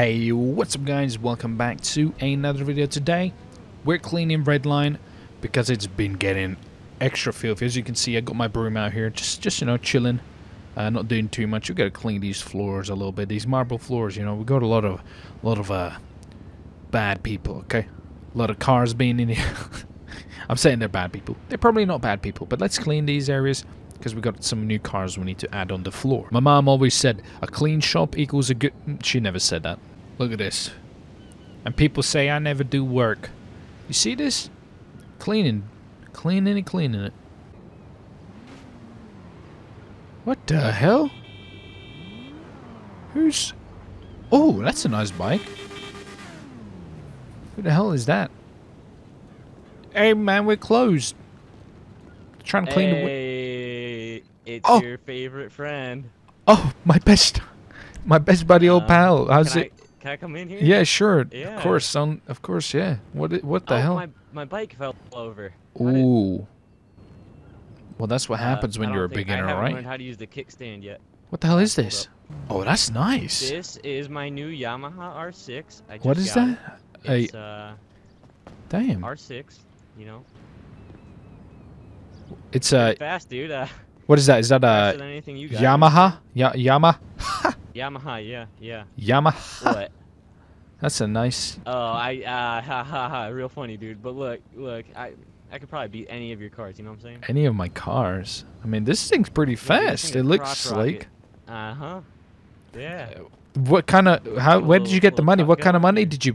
Hey, what's up guys, welcome back to another video. Today we're cleaning Redline because it's been getting extra filthy. As you can see, I got my broom out here, just you know, chilling, not doing too much. You gotta clean these floors a little bit, these marble floors. You know, we got a lot of bad people, okay? A lot of cars being in here. I'm saying they're bad people, they're probably not bad people, but let's clean these areas because we got some new cars we need to add on the floor. My mom always said a clean shop equals a good... She never said that. Look at this. And people say I never do work. You see this? Cleaning. Cleaning and cleaning it. What the hell? Who's... Oh, that's a nice bike. Who the hell is that? Hey man, we're closed. Trying to clean the... It's your favorite friend. Oh, my best buddy, old pal. How's it? Can I come in here? Yeah, sure. Yeah. Of course, son. Of course, yeah. What the hell? My bike fell over. Ooh. Well, that's what happens when you're a beginner, right? I haven't learned how to use the kickstand yet. What the hell is this? Oh, that's nice. This is my new Yamaha R6. What is that? It's, damn. R6. You know. It's a fast dude. What is that? Is that a Yamaha? Yamaha. Yamaha, yeah. Yamaha. What? That's a nice. Oh, real funny, dude. But look, I could probably beat any of your cars. You know what I'm saying? Any of my cars. I mean, this thing's pretty fast. It looks slick. Uh huh. Yeah. What kind of? How? Where did you get the money? What kind of money did you?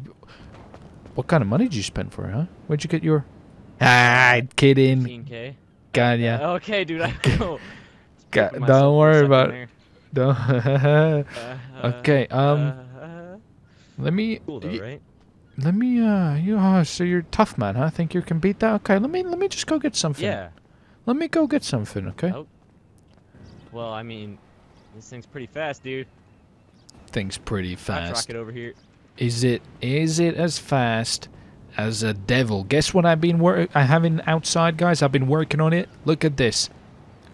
What kind of money did you spend for it? Huh? Where'd you get your? Ah, kidding. 15K. God, yeah. Okay, dude. I know. God, don't worry about it. Don't. Okay. Let me. Cool though, right? Let me. You. So you're a tough man, huh? Think you can beat that? Okay. Let me just go get something. Yeah. Let me go get something. Okay. Oh. Well, I mean, this thing's pretty fast, dude. Thing's pretty fast. Let's rock it over here. Is it? Is it as fast? As a devil. Guess what I've been having outside, guys? I've been working on it. Look at this.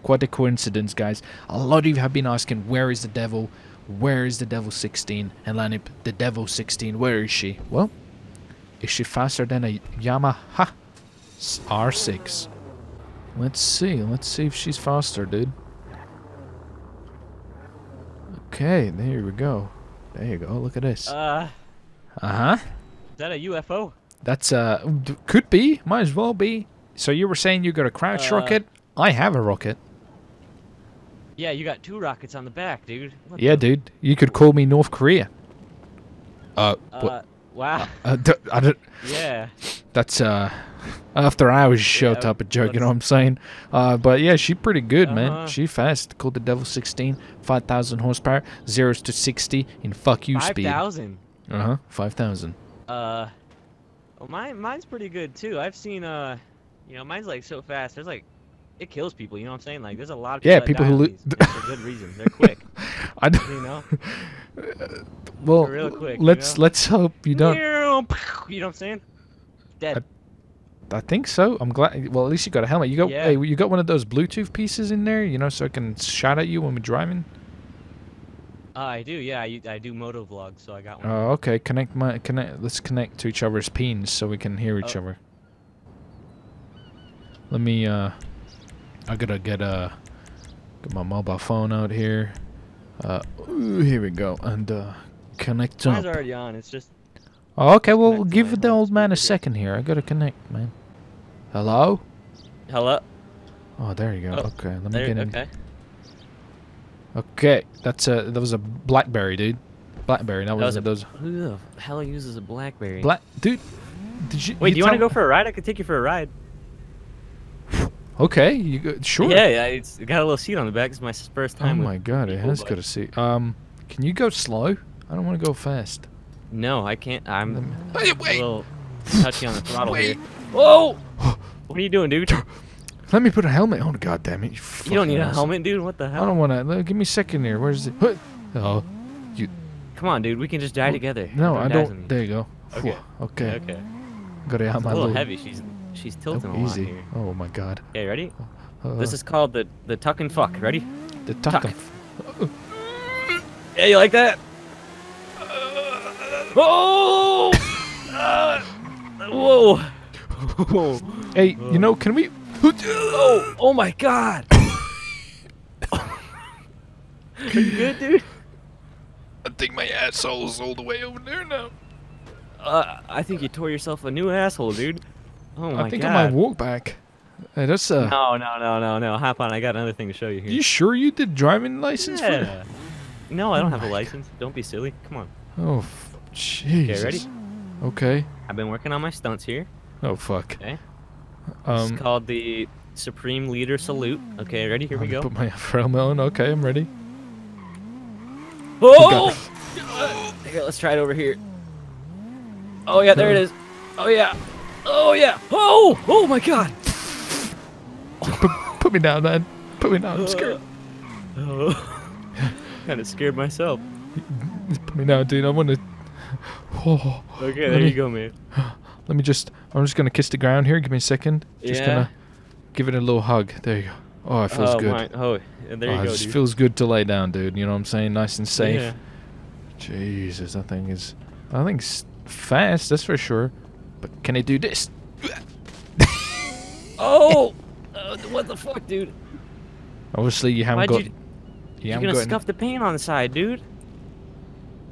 Quite a coincidence, guys. A lot of you have been asking, where is the devil? Where is the Devel 16? Elanip, the Devel 16, where is she? Well, is she faster than a Yamaha R6? Let's see. Let's see if she's faster, dude. Okay, there we go. There you go. Look at this. Uh-huh. Is that a UFO? That's could be, might as well be. So you were saying you got a crouch rocket? I have a rocket. Yeah, you got two rockets on the back, dude. What yeah, dude. You could call me North Korea. Wow. I don't. Yeah. That's after I was showed up a joke. You know what I'm saying? But yeah, she's pretty good, man. She fast. Called the Devel 16, 5,000 horsepower, 0 to 60 in fuck you speed. 5,000. 5,000. Well, mine's pretty good too. I've seen, you know, mine's like so fast. There's like, it kills people. You know what I'm saying? Like, there's a lot of people. Yeah, people who lose for good reasons. They're quick. I don't. You know. Well, real quick. Let's you know? Let's hope you don't. You know what I'm saying? Dead. I think so. I'm glad. Well, at least you got a helmet. You got hey, you got one of those Bluetooth pieces in there, you know, so it can shout at you when we're driving. I do, yeah. I do moto vlogs, so I got one. Oh, okay. Connect. Let's connect to each other's pins so we can hear each other. Let me. I gotta get my mobile phone out here. Here we go, and connect up. Mine's already on. It's just. Oh, okay, well, we'll give the old man a second here. I gotta connect, man. Hello. Hello. Oh, there you go. Oh, okay, let me get in. Okay. Okay, that's that was a Blackberry, dude. Blackberry, that was who the hell uses a Blackberry? Dude, did you? Wait, do you want to go for a ride? I could take you for a ride. Okay, you go, sure. Yeah, it's got a little seat on the back. It's my first time. Oh my god, it has got a seat. Can you go slow? I don't want to go fast. No, I can't. I'm wait, wait. A little touchy on the throttle here. Whoa! What are you doing, dude? Let me put a helmet on. God damn it! You don't need a helmet, dude. What the hell? I don't want to. Give me a second here. Where's it? Oh, you. Come on, dude. We can just die together. No, I don't. There you go. Okay. Okay. Okay. Got it out my. A little heavy. She's tilting a lot here. Oh my god. Okay, ready? This is called the tuck and fuck. Ready? The tuck. Yeah, you like that? Oh! Whoa. Whoa. Hey, you know, can we... Oh, oh my God. Are you good, dude? I think my asshole is all the way over there now. I think you tore yourself a new asshole, dude. Oh my God. I think I might walk back. Hey, that's no, no, no, no, no. Hop on. I got another thing to show you here. You sure you did driving license? Yeah. For that? No, I don't have a license. Don't be silly. Come on. Oh, jeez. Okay, ready? Okay. I've been working on my stunts here. Oh fuck. Okay. It's called the Supreme Leader Salute. Okay, ready? Here we go. Put my helmet on. Okay, I'm ready. Oh! Here, let's try it over here. Oh yeah, there it is. Oh yeah. Oh yeah. Oh! Oh my God. Put me down, man. Put me down. I'm scared. Kind of scared myself. Put me down, dude. I want to. Oh. Okay, there you go, man. Let me just. I'm just gonna kiss the ground here. Give me a second. Just gonna give it a little hug. There you go. Oh, it feels good. My, oh, there you go. It just feels good to lay down, dude. You know what I'm saying? Nice and safe. Yeah. Jesus, that thing is. That thing's fast. That's for sure. But can it do this? Oh. What the fuck, dude? Obviously, you haven't got. You're gonna scuff the paint on the side, dude.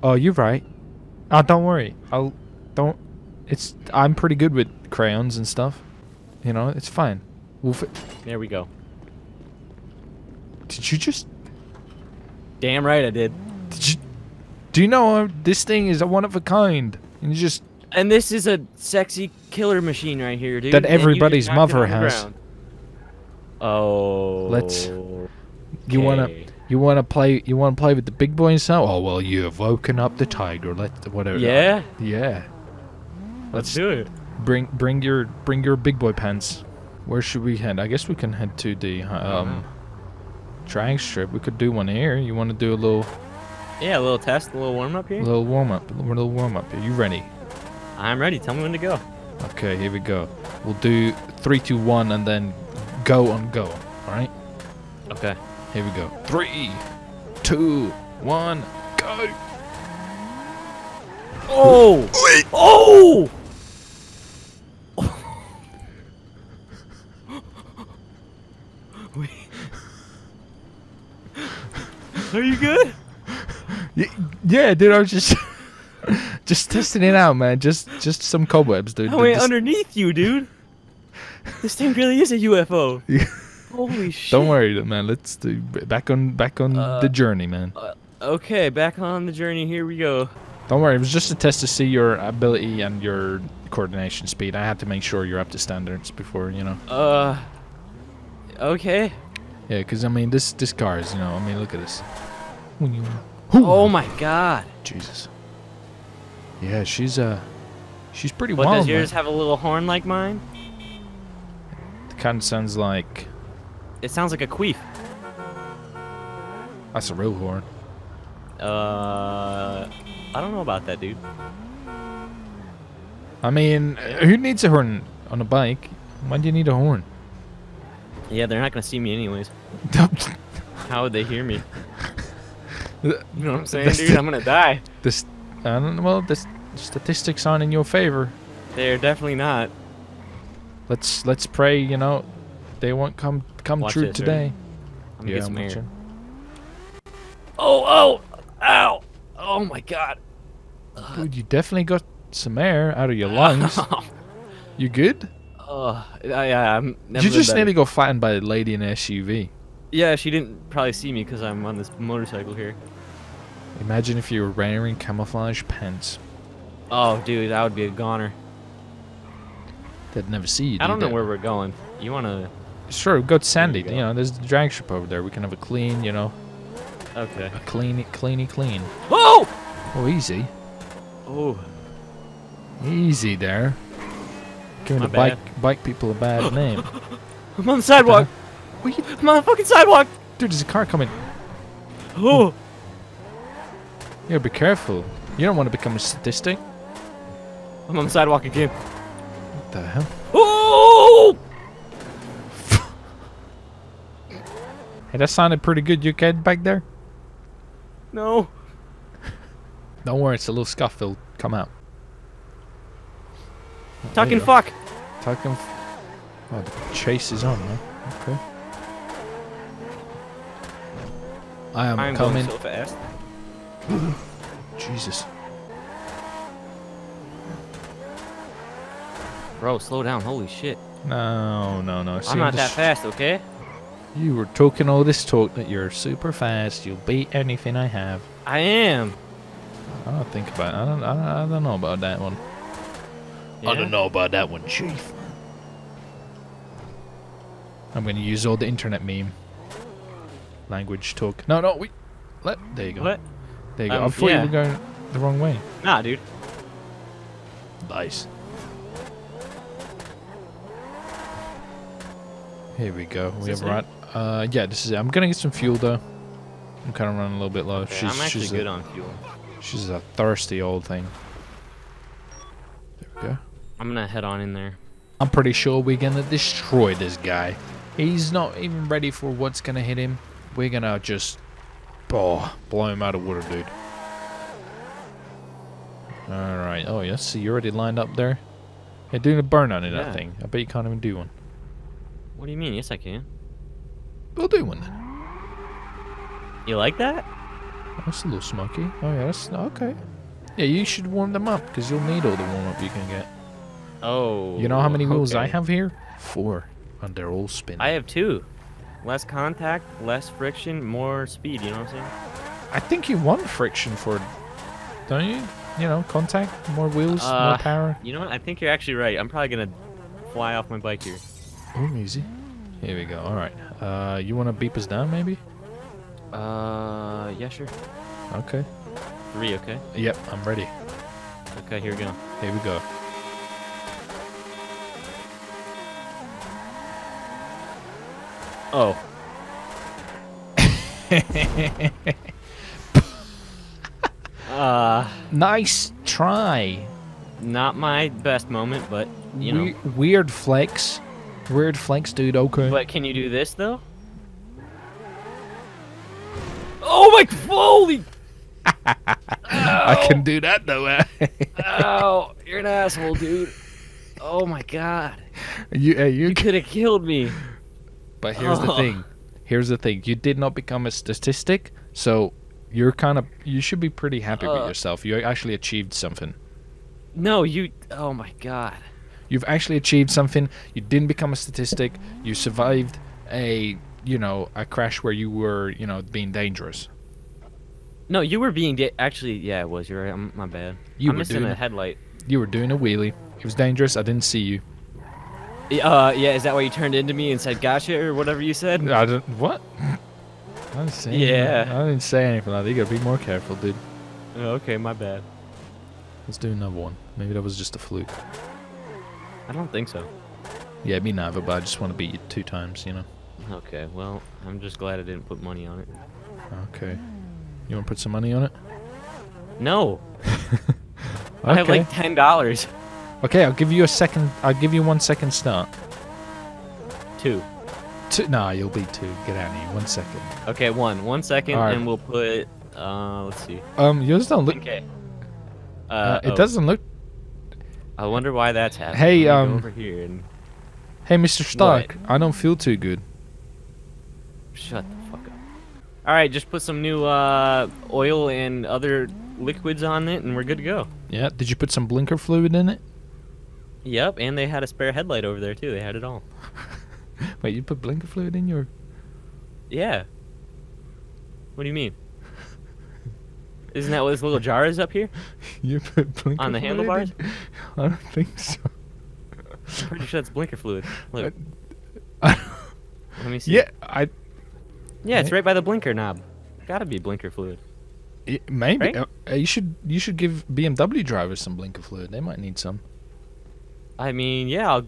Oh, you're right. Oh, don't worry. I'll don't. It's. I'm pretty good with crayons and stuff. You know, it's fine. We'll there we go. Did you just? Damn right I did. Did you? Do you know this thing is a one of a kind? And you just. And this is a sexy killer machine right here, dude. That everybody's mother has. Oh. Let's. You wanna play with the big boy and stuff? Oh well, you have woken up the tiger. Let whatever. Yeah. Yeah. Let's do it. Bring your big boy pants. Where should we head? I guess we can head to the drag strip. We could do one here. You want to do a little? Yeah, a little test, a little warm up here. A little warm up. Are you ready? I'm ready. Tell me when to go. Okay, here we go. We'll do 3, 2, 1, and then go on go. All right. Okay. Here we go. 3, 2, 1, go! Oh! Oh! Oh. Wait. Are you good? Yeah, dude. I was just, just testing it out, man. Just some cobwebs, dude. Oh, wait, underneath you, dude. This thing really is a UFO. Yeah. Holy shit! Don't worry, man. Let's do back on the journey, man. Okay, back on the journey. Here we go. Don't worry. It was just a test to see your ability and your coordination speed. I had to make sure you're up to standards before, you know. Okay. Yeah, because I mean, this car is, you know, I mean, look at this. Oh my God. Jesus. Yeah, she's pretty wild. But does yours have a little horn like mine? It kind of sounds like. It sounds like a queef. That's a real horn. I don't know about that, dude. I mean, who needs a horn on a bike? Why do you need a horn? Yeah, they're not gonna see me anyways. How would they hear me? You know what I'm saying, dude? I'm gonna die. This, I don't know, well, the statistics aren't in your favor. They're definitely not. Let's pray, you know. They won't come watch true this, today. I'm gonna get some air. Oh! Oh! Ow! Oh my God! Dude, you definitely got some air out of your lungs. You good? Yeah, I'm. Never you just nearly got flattened by a lady in an SUV. Yeah, she didn't probably see me because I'm on this motorcycle here. Imagine if you were wearing camouflage pants. Oh, dude, that would be a goner. They'd never see you. I don't know where we're going. You wanna? Sure, go to Sandy. You know, there's the drag strip over there. We can have a clean, you know. Okay. A clean. Oh! Oh, easy. Oh. Easy there. Giving the bike people a bad name. I'm on the sidewalk. What the hell? I'm on the fucking sidewalk. Dude, there's a car coming. Oh. Yeah, be careful. You don't want to become a statistic. I'm on the sidewalk again. What the hell? Oh! Hey, that sounded pretty good. You okay back there? No. Don't worry, it's a little scuff. They'll come out. Oh, talking fuck. Talking. Oh, the chase is on, man. Okay. I'm coming. Going so fast. Jesus. Bro, slow down. Holy shit. No, no, no. See, I'm not that fast, okay? You were talking all this talk that you're super fast. You'll beat anything I have. I am. I don't think about it. I don't know about that one. Yeah? I don't know about that one, Chief. I'm going to use all the internet meme. Language talk. No, no, wait. There you go. What? There you go. I thought you were going the wrong way. Nah, dude. Nice. Here we go. We have right. Yeah, this is it. I'm going to get some fuel, though. I'm kind of running a little bit low. Okay, I'm actually good on fuel. She's a thirsty old thing. There we go. I'm going to head on in there. I'm pretty sure we're going to destroy this guy. He's not even ready for what's going to hit him. We're going to just blow him out of water, dude. Alright. Oh, yeah. See, you're already lined up there. You're doing a burn on it, yeah. I think. I bet you can't even do one. What do you mean? Yes, I can. We'll do one then. You like that? That's a little smoky. Oh, yeah. That's okay. Yeah, you should warm them up because you'll need all the warm up you can get. Oh. You know how many wheels I have here? 4. And they're all spinning. I have 2. Less contact, less friction, more speed. You know what I'm saying? I think you want friction for, don't you? You know, contact, more wheels, more power. You know what? I think you're actually right. I'm probably gonna fly off my bike here. Oh, easy. Here we go. All right. You wanna beep us down, maybe? Yeah, sure. Okay. 3, okay. Yep, I'm ready. Okay, here we go. Here we go. Oh. Nice try. Not my best moment, but you know. Weird flex. Weird flex, dude. Okay. But can you do this though? Oh my holy! I can do that though. Oh, you're an asshole, dude. Oh my god. You could have killed me. But here's the thing. Here's the thing. You did not become a statistic, so you're kind of you should be pretty happy with yourself. You actually achieved something. No, you oh my god. You've actually achieved something. You didn't become a statistic. You survived a, you know, a crash where you were, you know, being dangerous. No, you were being actually, yeah, it was. You're right. My bad. I'm missing a headlight. You were doing a wheelie. It was dangerous. I didn't see you. Yeah, is that why you turned into me and said gotcha or whatever you said? I didn't, what? I didn't say anything. I didn't say anything like that. You gotta be more careful, dude. Okay, my bad. Let's do another one. Maybe that was just a fluke. I don't think so. Yeah, me neither, but I just want to beat you 2 times, you know? Okay, well, I'm just glad I didn't put money on it. Okay. You want to put some money on it? No. Okay. I have like $10. Okay, I'll give you a second. I'll give you 1 second start. 2. Nah, you'll be 2. Get out of here. 1 second. Okay, 1. 1 second, right. And we'll put. Let's see. Yours don't look. Okay. It doesn't look. I wonder why that's happening. Hey, go over here and... Hey, Mr. Stark. What? I don't feel too good. Shut the fuck up. All right, just put some new oil and other liquids on it, and we're good to go. Yeah. Did you put some blinker fluid in it? Yep, and they had a spare headlight over there, too. They had it all. Wait, you put blinker fluid in your... Yeah. What do you mean? Isn't that what this little jar is up here? You put blinker fluid on the handlebars? In? I don't think so. I'm pretty sure that's blinker fluid. Look. Let me see. Yeah, yeah, it's right by the blinker knob. Gotta be blinker fluid. It, maybe. Right? You should give BMW drivers some blinker fluid. They might need some. I mean, yeah,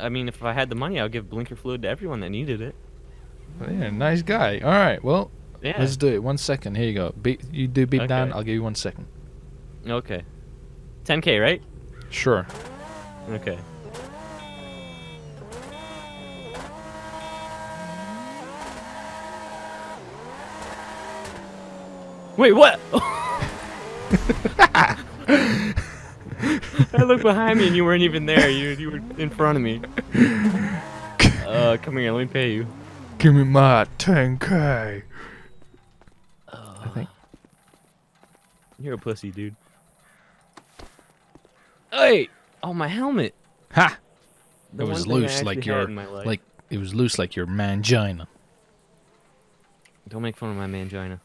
I mean, if I had the money, I'll give blinker fluid to everyone that needed it. Yeah, nice guy. All right, well, let's do it. 1 second. Here you go. You do beat down. I'll give you 1 second. Okay. 10K, right? Sure. Okay. Wait, what? I looked behind me and you weren't even there. You were in front of me. Come here, let me pay you. Give me my 10K. I think. You're a pussy, dude. Hey! Oh, my helmet. Ha! It was loose like your mangina. Don't make fun of my mangina.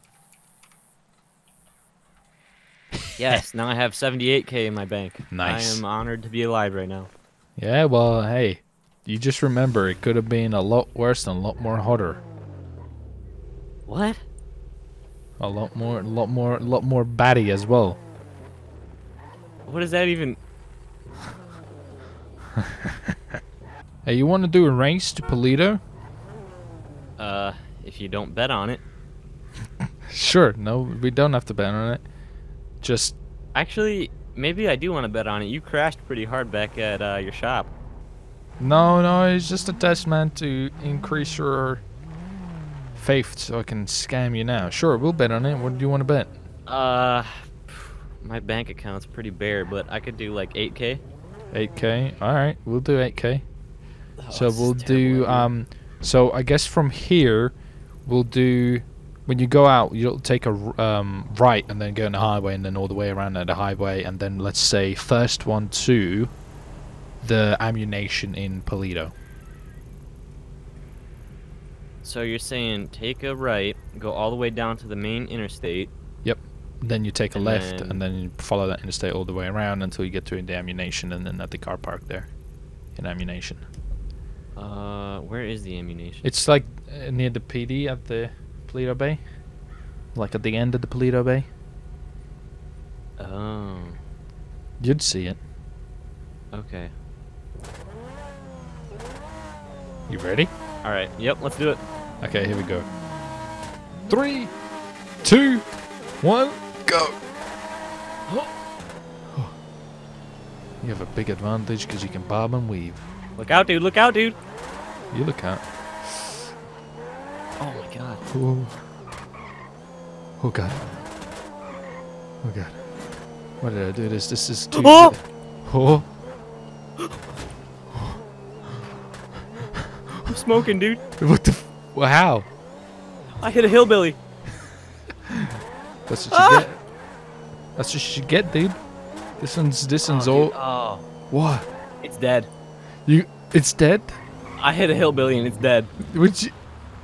Yes, now I have 78K in my bank. Nice. I am honored to be alive right now. Yeah, well, hey, you just remember it could have been a lot worse and a lot more hotter. What? A lot more batty as well. What is that even? Hey, you want to do a race to Polito? If you don't bet on it. Sure. No, we don't have to bet on it. Just actually, maybe I do want to bet on it. You crashed pretty hard back at your shop. No, it's just a test, man, to increase your faith, so I can scam you now. Sure, we'll bet on it. What do you want to bet? My bank account's pretty bare, but I could do like 8K. 8K. All right, we'll do 8K. Oh, so we'll do So I guess from here, we'll do. When you go out, you'll take a right and then go on the highway and then all the way around the highway and then let's say first one to the ammunition in Polito. So you're saying take a right, go all the way down to the main interstate. Yep. Then you take a left and then you follow that interstate all the way around until you get to the ammunition and then at the car park there in ammunition. Where is the ammunition? It's like near the PD at the Paleto Bay, like at the end of the Paleto Bay. Oh, you'd see it. Okay. You ready? All right. Yep. Let's do it. Okay. Here we go. 3, 2, 1, go. Oh. You have a big advantage because you can bob and weave. Look out, dude! Look out, dude! You look out. Oh my god. Whoa. Oh god. Oh god. Why did I do this? This is too. Oh! Oh. Oh. I'm smoking, dude. What the? Well, how? I hit a hillbilly. That's what you get. That's what you get, dude. This one's all. Oh. What? It's dead. You? It's dead. I hit a hillbilly and it's dead. Which?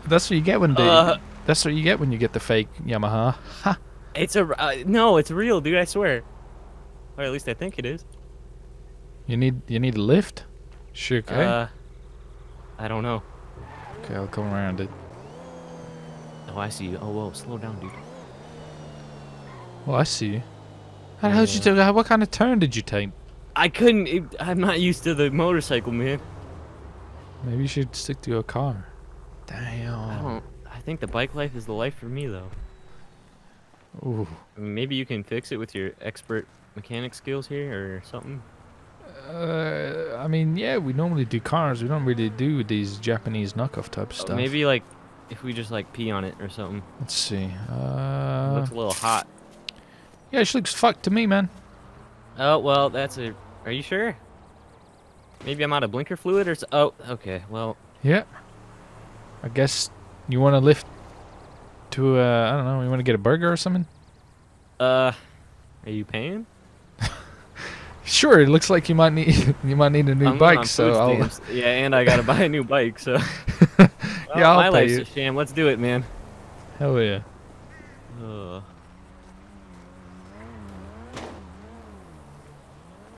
That's what you get when they. That's what you get when you get the fake Yamaha. Ha. It's a no. It's real, dude. I swear. Or at least I think it is. You need a lift. Sure. Okay. I don't know. Okay, I'll come around it. Oh, I see you. Oh, whoa, slow down, dude. Well, I see you. How did you do that? What kind of turn did you take? I couldn't. I'm not used to the motorcycle, man. Maybe you should stick to your car. Damn. I think the bike life is the life for me, though. Ooh. I mean, maybe you can fix it with your expert mechanic skills here or something. I mean, yeah, we normally do cars. We don't really do these Japanese knockoff type stuff. Maybe like if we just like pee on it or something. Let's see. It looks a little hot. Yeah, she looks fucked to me, man. Oh well, that's a. Are you sure? Maybe I'm out of blinker fluid or. Oh, okay. Well. Yeah. I guess you want to lift to, I don't know, you want to get a burger or something? Are you paying? Sure, it looks like you might need a new bike, so I'll... Yeah, and I gotta buy a new bike, so... Well, yeah, I'll pay you. My life's a sham, let's do it, man. Hell yeah.